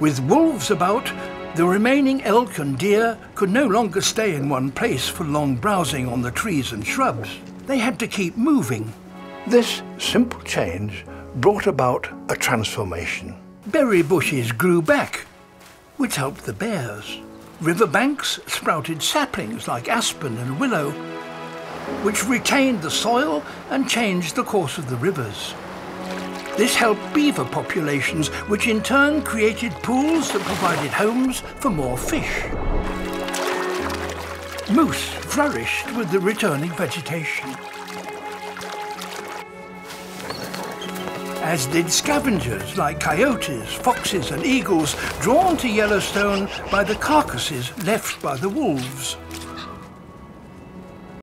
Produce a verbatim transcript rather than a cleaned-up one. With wolves about, the remaining elk and deer could no longer stay in one place for long browsing on the trees and shrubs. They had to keep moving. This simple change brought about a transformation. Berry bushes grew back, which helped the bears. Riverbanks sprouted saplings like aspen and willow, which retained the soil and changed the course of the rivers. This helped beaver populations, which in turn created pools that provided homes for more fish. Moose flourished with the returning vegetation, as did scavengers like coyotes, foxes and eagles, drawn to Yellowstone by the carcasses left by the wolves.